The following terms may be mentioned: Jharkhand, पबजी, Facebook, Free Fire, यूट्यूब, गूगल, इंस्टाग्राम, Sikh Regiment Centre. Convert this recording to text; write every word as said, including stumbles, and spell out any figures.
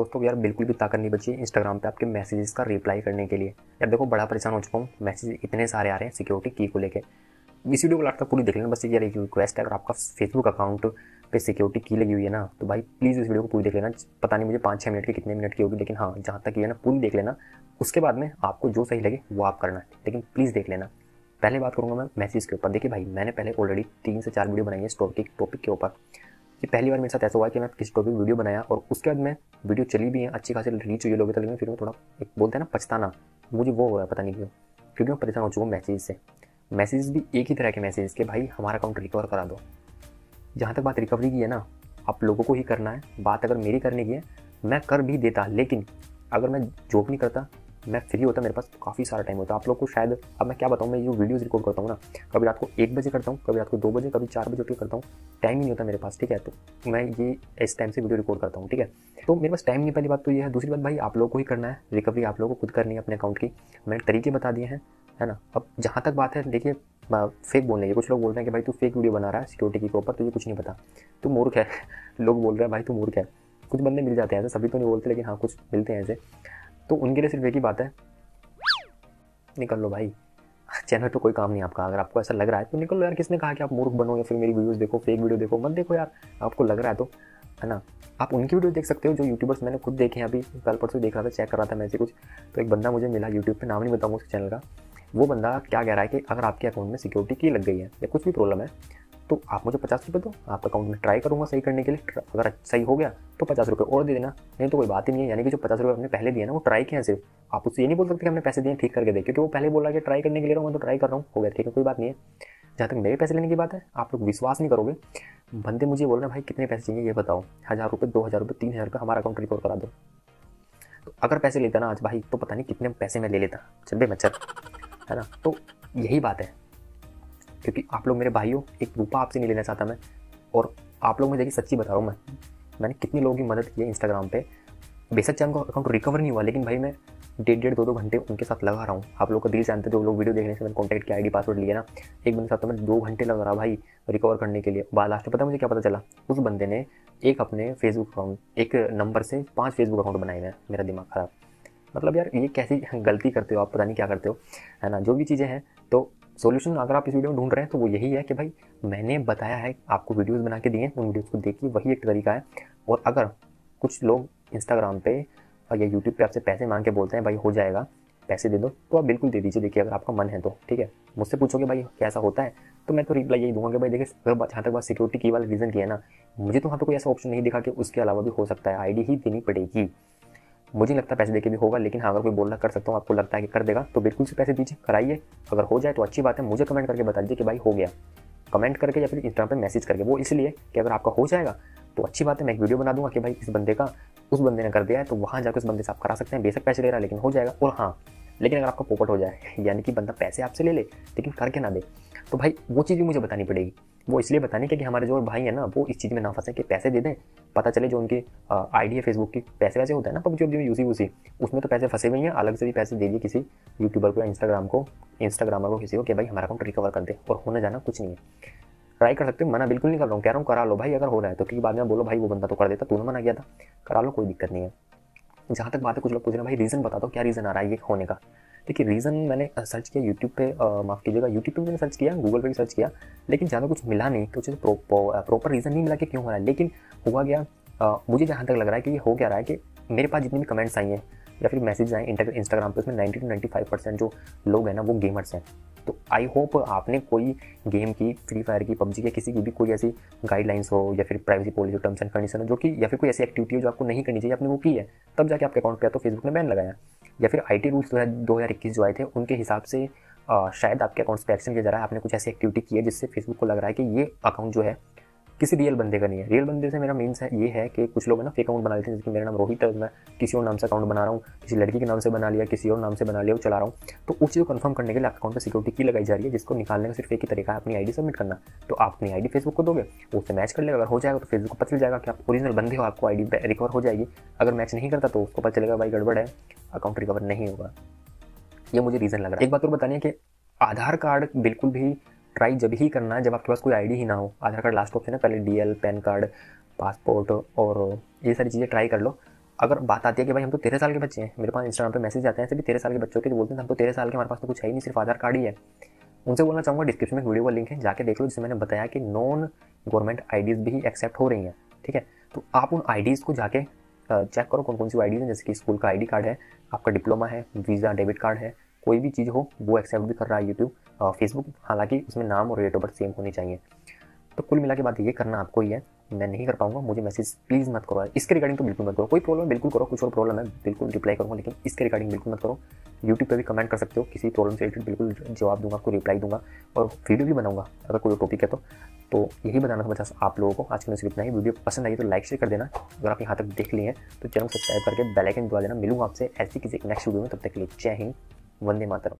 दोस्तों यार बिल्कुल भी ताकत नहीं बची इंस्टाग्राम पे आपके मैसेजेस का रिप्लाई करने के लिए। यार देखो बड़ा परेशान हो चुका हूँ, मैसेज इतने सारे आ रहे हैं सिक्योरिटी की को लेकर। इस वीडियो को लास्ट तक पूरी देख लेना, बस यार एक रिक्वेस्ट है, अगर आपका फेसबुक अकाउंट पे सिक्योरिटी की लगी हुई है ना तो भाई प्लीज़ इस वीडियो को पूरी देख लेना। पता नहीं मुझे पाँच छः मिनट के कितने मिनट की होगी, लेकिन हाँ जहाँ तक ये ना पूरी देख लेना, उसके बाद में आपको जो सही लगे वो आप करना है, लेकिन प्लीज़ देख लेना। पहले बात करूँगा मैं मैसेज के ऊपर। देखिए भाई मैंने पहले ऑलरेडी तीन से चार वीडियो बनाई है इस टॉपिक टॉपिक के ऊपर। ये पहली बार मेरे साथ ऐसा हुआ कि मैं किसी टॉपिक वीडियो बनाया और उसके बाद मैं वीडियो चली भी है, अच्छी खासी रीच हुई लोगों तक, लेकिन फिर मैं थोड़ा एक बोलते हैं ना पछताना, मुझे वो हो रहा है पता नहीं क्यों, क्योंकि मैं परेशान हो चुका हूँ मैसेज से। मैसेज भी एक ही तरह के मैसेज के, भाई हमारा अकाउंट रिकवर करा दो। जहाँ तक बात रिकवरी की है ना, आप लोगों को ही करना है। बात अगर मेरी करने की है मैं कर भी देता, लेकिन अगर मैं जॉब नहीं करता, मैं फ्री होता, मेरे पास काफ़ी सारा टाइम होता। आप लोग को शायद अब मैं क्या बताऊँ, मैं जो वीडियोस रिकॉर्ड करता हूँ ना, कभी रात को एक बजे करता हूँ, कभी रात को दो बजे, कभी चार बजे उठ के करता हूँ, टाइम ही नहीं होता मेरे पास। ठीक है, तो मैं ये इस टाइम से वीडियो रिकॉर्ड करता हूँ। ठीक है, तो मेरे पास टाइम नहीं, पहली बात तो ये है। दूसरी बात भाई आप लोगों को ही करना है, रिकवरी आप लोगों को खुद करनी है अपने अकाउंट की। मैंने तरीके बता दिए हैं, है ना। अब जहाँ तक बात है, देखिए फेक बोलने की, कुछ लोग बोल रहे हैं कि भाई तू फेक वीडियो बना रहा है सिक्योरिटी के ऊपर, तुझे कुछ नहीं पता, तू मूर्ख है, लोग बोल रहे हैं भाई तू मूर्ख है। कुछ बंदे मिल जाते हैं ऐसे, सभी तो नहीं बोलते, लेकिन हाँ कुछ मिलते हैं ऐसे, तो उनके लिए सिर्फ एक ही बात है, निकल लो भाई, चैनल तो कोई काम नहीं आपका। अगर आपको ऐसा लग रहा है तो निकल लो यार, किसने कहा कि आप मूर्ख बनो या फिर मेरी वीडियोस देखो, फेक वीडियो देखो, मत देखो यार। आपको लग रहा है तो, है ना, आप उनकी वीडियो देख सकते हो जो यूट्यूबर्स मैंने खुद देखे हैं। अभी कल परसों देख रहा था, चेक कर रहा था मैं से कुछ, तो एक बंदा मुझे मिला यूट्यूब पर, नाम नहीं बताऊँगा उसके चैनल का। वो बंदा क्या कह रहा है कि अगर आपके अकाउंट में सिक्योरिटी की लग गई है या कुछ भी प्रॉब्लम है तो आप मुझे पचास रुपये दो, आपका अकाउंट में ट्राई करूँगा सही करने के लिए, अगर सही हो गया तो पचास रुपये और दे देना, नहीं तो कोई बात ही नहीं है। यानी कि जो पचास रुपये हमने पहले दिए ना वो ट्राई किए हैं सिर्फ, आप उससे ये नहीं बोल सकते कि हमने पैसे दिए ठीक करके दे, क्योंकि वो पहले बोला कि ट्राई करने के लिए रहा हूँ, मैं तो ट्राई कर रहा हूँ, हो गया ठीक है, कोई बात नहीं है। जहाँ तक मेरे पैसे लेने की बात है, आप लोग विश्वास नहीं करोगे, बंदे मुझे बोल रहे हैं भाई कितने पैसे चाहिए ये बताओ, हज़ार रुपये, दो हज़ार रुपये, तीन हज़ार रुपये, हमारा अकाउंट रिकॉर्ड करा दो। तो अगर पैसे लेता ना आज भाई तो पता नहीं कितने पैसे मैं ले लेता, चल बे मच्छर, है ना। तो यही बात है, क्योंकि आप लोग मेरे भाई हो, एक रुपया आपसे नहीं लेना चाहता मैं, और आप लोग मुझे देखिए सच्ची बता रहा हूँ मैं, मैंने कितने लोगों की मदद की है इंस्टाग्राम पे। बेशक चाहे उनका अकाउंट रिकवर नहीं हुआ, लेकिन भाई मैं डेढ़ डेढ़ दो दो घंटे उनके साथ लगा रहा हूँ। आप लोग का दिल जानते हैं, जो लोग वीडियो देखने से मैंने कॉन्टैक्ट किया, आईडी पासवर्ड लिया ना, एक बंदे के साथ तो मैं दो घंटे लगा रहा भाई रिकवर करने के लिए। बाद लास्ट में पता मुझे क्या पता चला, उस बंदे ने एक अपने फेसबुक अकाउंट, एक नंबर से पाँच फेसबुक अकाउंट बनाए हुए। मेरा दिमाग ख़राब, मतलब यार ये कैसी गलती करते हो आप, पता नहीं क्या करते हो, है ना। जो भी चीज़ें हैं तो सोल्यूशन अगर आप इस वीडियो में ढूंढ रहे हैं तो वो यही है कि भाई मैंने बताया है, आपको वीडियोस बना के दिए हैं, उन वीडियोस को देखिए, वही एक तरीका है। और अगर कुछ लोग इंस्टाग्राम पे या यूट्यूब पे आपसे पैसे मांग के बोलते हैं भाई हो जाएगा पैसे दे दो, तो आप बिल्कुल दे दीजिए, देखिए अगर आपका मन है तो। ठीक है, मुझसे पूछोगे भाई कैसा होता है तो मैं तो रिप्लाई यही दूंगा कि भाई देखिए अगर जहाँ तक बात सिक्योरिटी की वाला रीज़न किया है ना, मुझे तो वहाँ पर कोई ऐसा ऑप्शन नहीं दिखा कि उसके अलावा भी हो सकता है, आई डी ही देनी पड़ेगी। मुझे लगता है पैसे देके भी होगा, लेकिन हाँ अगर कोई बोलना कर सकता हूँ, आपको लगता है कि कर देगा तो बिल्कुल से पैसे दीजिए, कराइए, अगर हो जाए तो अच्छी बात है। मुझे कमेंट करके बता दीजिए कि भाई हो गया, कमेंट करके या फिर इंस्टाग्राम पे मैसेज करके, वो इसलिए कि अगर आपका हो जाएगा तो अच्छी बात है, मैं एक वीडियो बना दूंगा कि भाई इस बंदे का उस बंदे ने कर दिया है, तो वहाँ जाकर उस बंदे से आप करा सकते हैं, बेशक पैसे ले रहा है लेकिन हो जाएगा। और हाँ, लेकिन अगर आपका पोपट हो जाए, यानी कि बंदा पैसे आपसे ले ले लेकिन करके ना दे, तो भाई वो चीज़ भी मुझे बतानी पड़ेगी। वो इसलिए बतानी क्योंकि हमारे जो भाई है ना वो इस चीज़ में ना फंसे कि पैसे दे दें, पता चले जो उनकी आईडी है फेसबुक की, पैसे वैसे होता है ना पबजी में, यूसी वूसी, उसमें तो पैसे फंसे हुए हैं, अलग से भी पैसे दे दिए किसी यूट्यूबर को या इंस्टाग्राम को, इंस्टाग्रामर को किसी को कि भाई हमारा अकाउंट रिकवर कर दे, और होने जाना कुछ नहीं है, ट्राई कर सकते हो, मना बिल्कुल नहीं कर रहा हूँ, कह रहा हूँ करा लो भाई अगर हो रहा है तो, क्योंकि बाद में बोलो भाई वो बंदा तो कर देता, तूने मना किया था, करा लो कोई दिक्कत नहीं है। जहाँ तक बात है, कुछ लोग पूछ रहे हैं भाई रीज़न बता दो क्या रीज़न आ रहा है ये होने का। देखिए रीज़न मैंने सर्च किया यूट्यूब पे, माफ़ कीजिएगा यूट्यूब पे मैंने सर्च किया, गूगल पे भी सर्च किया, लेकिन ज़्यादा कुछ मिला नहीं, कुछ प्रॉपर रीज़न नहीं मिला कि क्यों हो रहा है। लेकिन हुआ गया आ, मुझे जहाँ तक लग रहा है कि ये हो क्या रहा है कि मेरे पास जितने भी कमेंट्स आई हैं या फिर मैसेज आए इंस्टाग्राम पे, उसमें ninety two ninety five percent जो लोग हैं ना वो गेमर्स हैं। तो आई होप आपने कोई गेम की, फ्री फायर की, पबजी की, किसी की भी कोई ऐसी गाइडलाइंस हो या फिर privacy policy, terms and condition हो जो कि, या फिर कोई ऐसी एक्टिविटी हो जो आपको नहीं करनी चाहिए, आपने वो की है तब जाके आपके अकाउंट पे तो फेसबुक ने बैन लगाया, या फिर आई टी रूल्स दो हज़ार इक्कीस जो आए थे उनके हिसाब से आ, शायद आपके अकाउंट पर एक्शन किया जा रहा है, आपने कुछ ऐसी एक्टिविटी की है जिससे फेसबुक को लग रहा है कि ये अकाउंट जो है किसी रियल बंदे का नहीं है। रियल बंदे से मेरा मीन्स है ये है कि कुछ लोग ना फेक अकाउंट बना लेते हैं, जैसे मेरा नाम रोहित है, मैं किसी और नाम से अकाउंट बना रहा हूँ, किसी लड़की के नाम से बना लिया, किसी और नाम से बना लिया, वो चला रहा हूँ। तो उस चीज़ को कंफर्म करने के लिए आपके अकाउंट पर सिक्योरिटी की लगाई जा रही है, जिसको निकालने का सिर्फ एक ही तरीका है, अपनी आईडी सबमिट करना। तो आप अपनी आईडी फेसबुक को दोगे, उससे मैच कर लेगा, अगर हो जाएगा तो फेसबुक को पता चल जाएगा कि आप ओरिजिनल बंदे हो, आपको आईडी रिकवर हो जाएगी। अगर मैच नहीं करता तो उसको पता चलेगा भाई गड़बड़ है, अकाउंट रिकवर नहीं होगा। ये मुझे रीज़न लग रहा है। एक बात और बतानी है कि आधार कार्ड बिल्कुल भी ट्राई जब ही करना है जब आपके पास कोई आईडी ही ना हो। आधार कार्ड लास्ट ऑप्शन है, पहले डीएल, पैन कार्ड, पासपोर्ट और ये सारी चीज़ें ट्राई कर लो। अगर बात आती है कि भाई हम तो तेरह साल के बच्चे हैं, मेरे पास इंस्टाग्राम पे मैसेज आते हैं ऐसे भी तेरह साल के बच्चों के, बोलते हैं हम तो तेरह साल के, हमारे पास तो कुछ है ही नहीं, सिर्फ आधार कार्ड ही है, उनसे बोलना चाहूँगा डिस्क्रिप्शन में वीडियो का लिंक है, जाके देख लो, जिसमें मैंने बताया कि नॉन गवर्नमेंट आईडीज़ भी एक्सेप्ट हो रही हैं। ठीक है, तो आप उन आईडीज़ को जाके चेक करो कौन कौन सी आईडीज़ हैं, जैसे कि स्कूल का आईडी कार्ड है, आपका डिप्लोमा है, वीज़ा डेबिट कार्ड है, कोई भी चीज़ हो वो एक्सेप्ट भी कर रहा है यूट्यूब, फेसबुक, हालांकि उसमें नाम और डेट ऑफ बर्थ सेम होनी चाहिए। तो कुल मिला के बात ये करना आपको ही है, मैं नहीं कर पाऊंगा, मुझे मैसेज प्लीज़ मत करो इसके रिगार्डिंग, तो बिल्कुल मत करो, कोई प्रॉब्लम बिल्कुल करो, कुछ और प्रॉब्लम है बिल्कुल रिप्लाई करूँगा, लेकिन इसके रिगार्डिंग बिल्कुल मत करो। यूट्यूब पे भी कमेंट कर सकते हो, किसी प्रॉब्लम से रिलेटेड बिल्कुल जवाब दूंगा, आपको रिप्लाई दूंगा और वीडियो भी बनाऊंगा अगर कोई टॉपिक है तो। तो यही बताना था बस आप लोगों को, आज के लिए सिर्फ इतना ही। वीडियो पसंद आई तो लाइक शेयर कर देना, अगर आप यहाँ तक देख लिए हैं तो चैनल सब्सक्राइब करके बेल आइकन दबा देना। मिलूंगा आपसे ऐसी किसी नेक्स्ट वीडियो में, तब तक के लिए जय हिंद, वंदे मातरम।